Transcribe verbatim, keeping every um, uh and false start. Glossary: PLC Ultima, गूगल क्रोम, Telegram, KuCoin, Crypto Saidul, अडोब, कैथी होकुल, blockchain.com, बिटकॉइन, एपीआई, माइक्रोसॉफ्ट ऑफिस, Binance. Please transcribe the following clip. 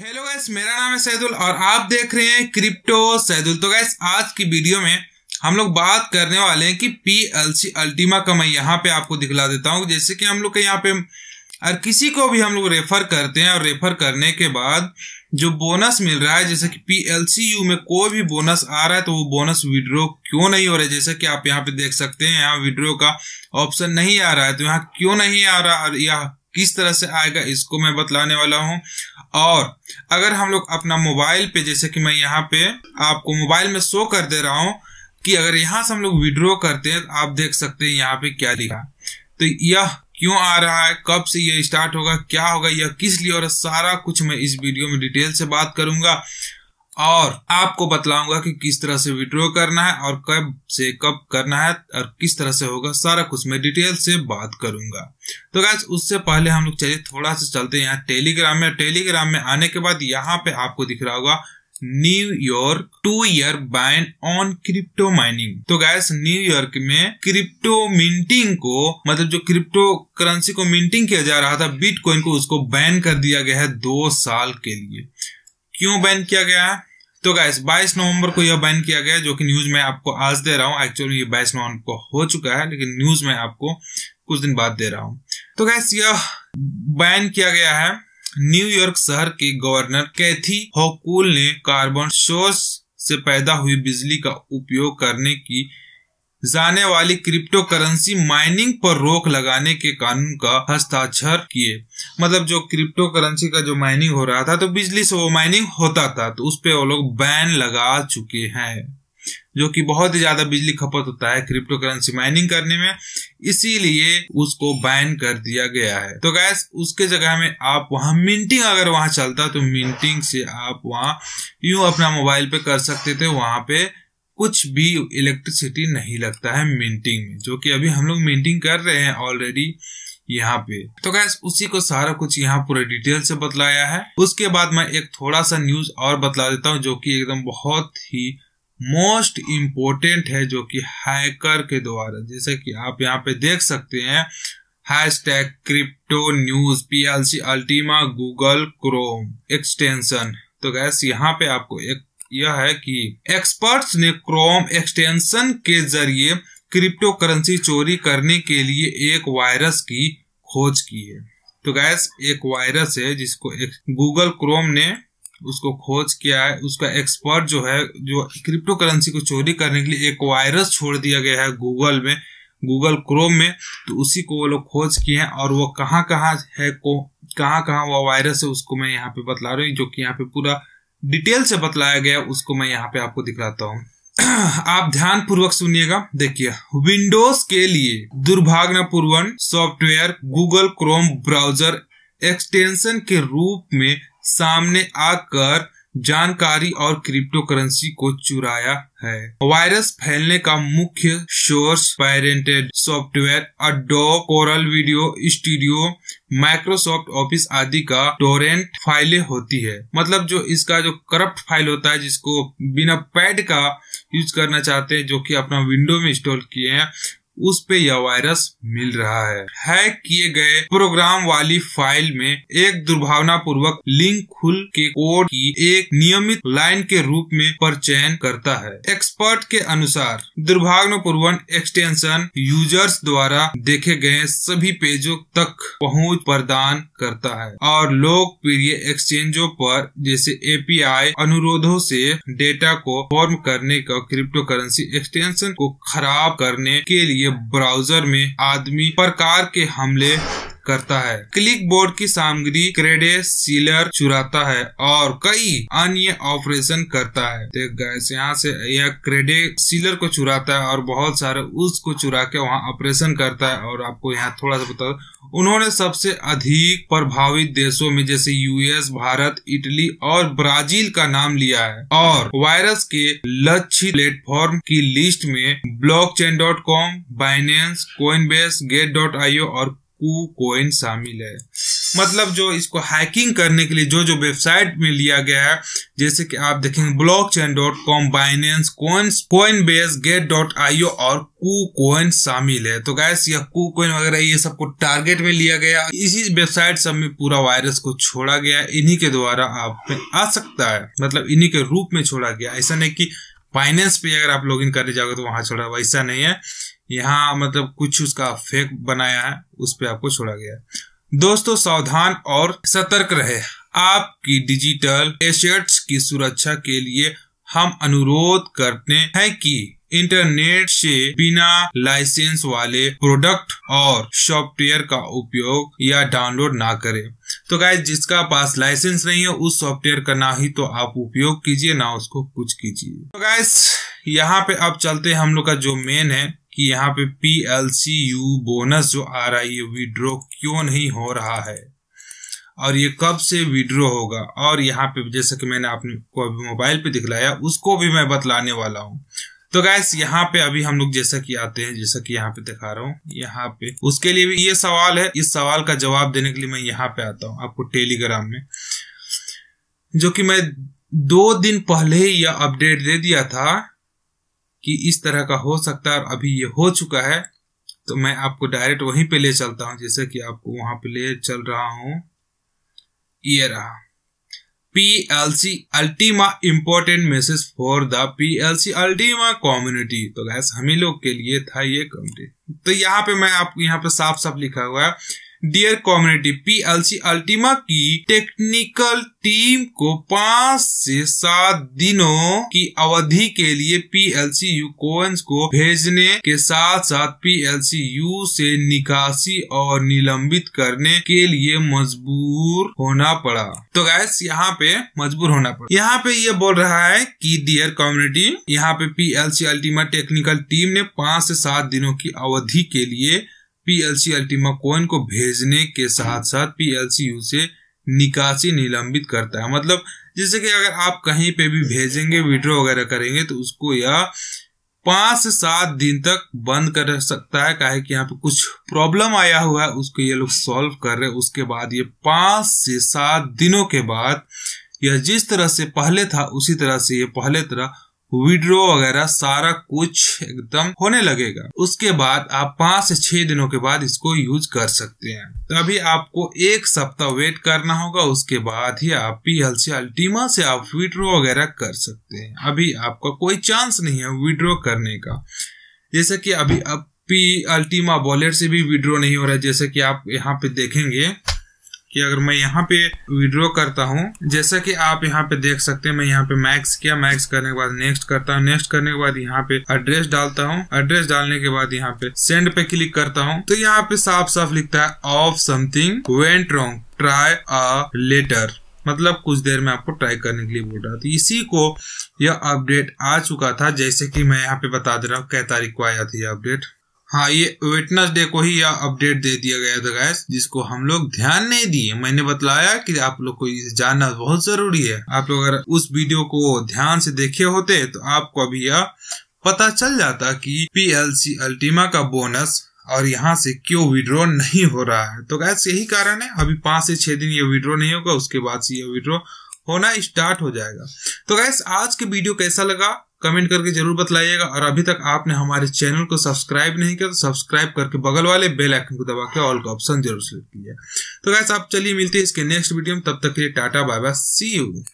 Hello guys, मेरा नाम है सैदुल और आप देख रहे हैं क्रिप्टो सैदुल। तो गाइस, आज की वीडियो में हम लोग बात करने वाले हैं कि पीएलसी अल्टीमा का मैं यहाँ पे आपको दिखला देता हूँ। जैसे कि हम लोग के यहाँ पे और किसी को भी हम लोग रेफर करते हैं और रेफर करने के बाद जो बोनस मिल रहा है, जैसे कि पीएलसी यू में कोई भी बोनस आ रहा है तो वो बोनस विड्रॉ क्यों नहीं हो रहा है। जैसा कि आप यहाँ पे देख सकते हैं, यहाँ विड्रॉ का ऑप्शन नहीं आ रहा है, तो यहाँ क्यों नहीं आ रहा और यहाँ किस तरह से आएगा इसको मैं बतलाने वाला हूँ। और अगर हम लोग अपना मोबाइल पे, जैसे कि मैं यहाँ पे आपको मोबाइल में शो कर दे रहा हूं कि अगर यहाँ से हम लोग विड्रॉ करते हैं तो आप देख सकते हैं यहाँ पे क्या लिखा, तो यह क्यों आ रहा है, कब से यह स्टार्ट होगा, क्या होगा, यह किस लिए, और सारा कुछ मैं इस वीडियो में डिटेल से बात करूंगा और आपको बतलाऊंगा कि किस तरह से विड्रॉ करना है और कब से कब करना है और किस तरह से होगा। सारा कुछ मैं डिटेल से बात करूंगा। तो गाइस, उससे पहले हम लोग चलिए थोड़ा सा चलते हैं यहाँ टेलीग्राम में। टेलीग्राम में आने के बाद यहाँ पे आपको दिख रहा होगा New York two year ban on crypto mining. तो गाइस, न्यूयॉर्क में क्रिप्टो मिंटिंग को, मतलब जो क्रिप्टो करेंसी को मिंटिंग किया जा रहा था, बिटकॉइन को, उसको बैन कर दिया गया है दो साल के लिए। क्यों बैन किया गया है? तो गाइस, बाईस नवंबर को यह बैन किया गया, जो कि न्यूज में आपको आज दे रहा हूँ। एक्चुअली ये बाईस नवंबर को हो चुका है, लेकिन न्यूज में आपको कुछ दिन बाद दे रहा हूँ। तो गाइस, यह बैन किया गया है। न्यूयॉर्क शहर के गवर्नर कैथी होकुल ने कार्बन सोर्स से पैदा हुई बिजली का उपयोग करने की जाने वाली क्रिप्टो करेंसी माइनिंग पर रोक लगाने के कानून का हस्ताक्षर किए। मतलब जो क्रिप्टो करेंसी का जो माइनिंग हो रहा था, तो बिजली से वो माइनिंग होता था, तो उस पे वो लोग बैन लगा चुके हैं, जो कि बहुत ही ज्यादा बिजली खपत होता है क्रिप्टो करेंसी माइनिंग करने में, इसीलिए उसको बैन कर दिया गया है। तो गाइस, उसके जगह में आप वहां मिंटिंग, अगर वहां चलता तो मिंटिंग से आप वहां यूं अपना मोबाइल पे कर सकते थे। वहां पे कुछ भी इलेक्ट्रिसिटी नहीं लगता है मिंटिंग में, जो कि अभी हम लोग मिंटिंग कर रहे हैं ऑलरेडी यहाँ पे। तो गाइस, उसी को सारा कुछ यहाँ पूरे डिटेल से बतलाया है। उसके बाद मैं एक थोड़ा सा न्यूज और बतला देता हूँ, जो कि एकदम बहुत ही मोस्ट इम्पोर्टेंट है, जो कि हैकर के द्वारा, जैसे कि आप यहाँ पे देख सकते हैं, hashtag crypto news PLC Ultima गूगल क्रोम extension. तो गाइस, यहाँ पे आपको एक यह है कि एक्सपर्ट्स ने क्रोम एक्सटेंशन के जरिए क्रिप्टो करेंसी चोरी करने के लिए एक वायरस की खोज की है। तो गैस, एक वायरस है जिसको गूगल क्रोम ने उसको खोज किया है। उसका एक्सपर्ट जो है, जो क्रिप्टो करेंसी को चोरी करने के लिए एक वायरस छोड़ दिया गया है गूगल में, गूगल क्रोम में, तो उसी को वो लोग खोज किए हैं। और वो कहाँ कहाँ है, को कहाँ कहाँ वो वायरस है, उसको मैं यहाँ पे बतला रहा हूँ, जो कि यहाँ पे पूरा डिटेल से बतलाया गया, उसको मैं यहाँ पे आपको दिखलाता हूँ। आप ध्यान पूर्वक सुनिएगा। देखिए, विंडोज के लिए दुर्भावनापूर्ण software गूगल क्रोम browser extension के रूप में सामने आकर जानकारी और क्रिप्टो करेंसी को चुराया है। वायरस फैलने का मुख्य source parented software अडोब Corel video studio, माइक्रोसॉफ्ट ऑफिस आदि का टोरेंट फाइलें होती है। मतलब जो इसका जो करप्ट फाइल होता है, जिसको बिना पैड का यूज करना चाहते हैं, जो कि अपना विंडो में इंस्टॉल किए हैं, उस पे यह वायरस मिल रहा है। हैक किए गए प्रोग्राम वाली फाइल में एक दुर्भावनापूर्वक लिंक खुल के कोड की एक नियमित लाइन के रूप में परचयन करता है। एक्सपर्ट के अनुसार दुर्भावनापूर्वक एक्सटेंशन यूजर्स द्वारा देखे गए सभी पेजों तक पहुंच प्रदान करता है और लोकप्रिय एक्सचेंजों पर, जैसे एपीआई अनुरोधों से डेटा को फॉर्म करने का क्रिप्टो करेंसी एक्सटेंशन को खराब करने के लिए ब्राउजर में आदमी प्रकार के हमले करता है। क्लिक बोर्ड की सामग्री क्रेडेंशियल चुराता है और कई अन्य ऑपरेशन करता है। तो गाइस, यहाँ से यह क्रेडेंशियल को चुराता है और बहुत सारे उसको चुरा के वहाँ ऑपरेशन करता है। और आपको यहाँ थोड़ा सा बता, उन्होंने सबसे अधिक प्रभावित देशों में, जैसे यूएस, भारत, इटली और ब्राजील का नाम लिया है। और वायरस के लक्षित प्लेटफॉर्म की लिस्ट में blockchain dot com, Binance, Coinbase, gate dot I O और KuCoin शामिल है। मतलब जो इसको हैकिंग करने के लिए जो जो वेबसाइट में लिया गया है, जैसे कि आप देखेंगे blockchain dot com, Binance, coins, Coinbase, gate dot I O और KuCoin शामिल है। तो गाइस यह KuCoin वगैरह ये सबको टारगेट में लिया गया, इसी वेबसाइट सब में पूरा वायरस को छोड़ा गया, इन्हीं के द्वारा आप में आ सकता है, मतलब इन्हीं के रूप में छोड़ा गया। ऐसा नहीं कि बाइनेंस पे अगर आप लॉगिन करने जाओगे तो वहां छोड़ा, वैसा नहीं है। यहाँ मतलब कुछ उसका फेक बनाया है, उस पे आपको छोड़ा गया। दोस्तों सावधान और सतर्क रहे। आपकी डिजिटल एसेट्स की सुरक्षा के लिए हम अनुरोध करते हैं कि इंटरनेट से बिना लाइसेंस वाले प्रोडक्ट और सॉफ्टवेयर का उपयोग या डाउनलोड ना करें। तो गाइस जिसका पास लाइसेंस नहीं है उस सॉफ्टवेयर का ना ही तो आप उपयोग कीजिए ना उसको कुछ कीजिए। तो गाइस यहाँ पे अब चलते हैं हम लोग का जो मेन है कि यहाँ पे P L C U bonus जो आ रहा है ये विड्रॉ क्यों नहीं हो रहा है और ये कब से विड्रॉ होगा। और यहाँ पे जैसा कि मैंने आपको अभी मोबाइल पे दिखलाया उसको भी मैं बतलाने वाला हूँ। तो गाइस यहाँ पे अभी हम लोग जैसा कि आते हैं, जैसा कि यहाँ पे दिखा रहा हूँ, यहाँ पे उसके लिए भी ये सवाल है। इस सवाल का जवाब देने के लिए मैं यहाँ पे आता हूँ आपको टेलीग्राम में, जो कि मैं दो दिन पहले ही यह अपडेट दे दिया था कि इस तरह का हो सकता है और अभी ये हो चुका है। तो मैं आपको डायरेक्ट वहीं पे ले चलता हूं, जैसे कि आपको वहां पे ले चल रहा हूं। ये रहा P L C Ultima Important Message for the P L C Ultima Community। तो गैस हम ही लोग के लिए था ये कम्युनिटी। तो यहाँ पे मैं आपको यहाँ पे साफ साफ लिखा हुआ है, dear community, P L C Ultima की टेक्निकल टीम को पांच से सात दिनों की अवधि के लिए P L C U coins को भेजने के साथ साथ पी एल सी यू से निकासी और निलंबित करने के लिए मजबूर होना पड़ा। तो गाइस यहाँ पे मजबूर होना पड़ा, यहाँ पे ये बोल रहा है कि डियर कम्युनिटी, यहाँ पे P L C Ultima technical team ने पांच से सात दिनों की अवधि के लिए P L C Ultima coin को भेजने के साथ साथ पी एल सी यू से निकासी निलंबित करता है। मतलब जैसे कि अगर आप कहीं पे भी भेजेंगे, विड्रॉ वगैरह करेंगे तो उसको यह पांच से सात दिन तक बंद कर सकता है। काहे कि यहाँ पे कुछ प्रॉब्लम आया हुआ है उसको ये लोग सॉल्व कर रहे हैं। उसके बाद ये पांच से सात दिनों के बाद यह जिस तरह से पहले था उसी तरह से ये पहले तरह विड्रो वगैरह सारा कुछ एकदम होने लगेगा। उसके बाद आप पांच से छह दिनों के बाद इसको यूज कर सकते हैं। तो अभी आपको एक सप्ताह वेट करना होगा, उसके बाद ही आप पी एल सी Ultima से आप विड्रो वगैरह कर सकते हैं। अभी आपका कोई चांस नहीं है विड्रो करने का। जैसे कि अभी अब पी Ultima वॉलेट से भी विड्रो नहीं हो रहा है। जैसे कि आप यहाँ पे देखेंगे कि अगर मैं यहाँ पे विड्रॉ करता हूँ, जैसा कि आप यहाँ पे देख सकते हैं, मैं यहाँ पे मैक्स किया, मैक्स करने के बाद नेक्स्ट करता हूँ, नेक्स्ट करने के बाद यहाँ पे एड्रेस डालता हूँ, एड्रेस डालने के बाद यहाँ पे सेंड पे क्लिक करता हूँ। तो यहाँ पे साफ साफ लिखता है oops something went wrong try a later, मतलब कुछ देर में आपको ट्राई करने के लिए बोल रहा था। तो इसी को यह अपडेट आ चुका था, जैसे कि मैं यहाँ पे बता दे रहा हूँ क्या तारीख को आया था यह अपडेट। हाँ, ये वेटनेसडे को ही यह अपडेट दे दिया गया था गाइस, जिसको हम लोग ध्यान नहीं दिए। मैंने बतलाया कि आप लोग को ये जानना बहुत जरूरी है। आप लोग अगर उस वीडियो को ध्यान से देखे होते तो आपको अभी यह पता चल जाता कि पी एल सी Ultima का बोनस और यहाँ से क्यों विड्रॉ नहीं हो रहा है। तो गाइस यही कारण है, अभी पांच से छह दिन ये विड्रॉ नहीं होगा, उसके बाद से ये विड्रॉ होना स्टार्ट हो जाएगा। तो गाइस आज के वीडियो कैसा लगा कमेंट करके जरूर बतलाइएगा, और अभी तक आपने हमारे चैनल को सब्सक्राइब नहीं किया तो सब्सक्राइब करके बगल वाले बेल आइकन को दबा के ऑल का ऑप्शन जरूर सेलेक्ट कीजिए। तो गाइस आप चलिए मिलते हैं इसके नेक्स्ट वीडियो में, तब तक के लिए tata bye bye, see you.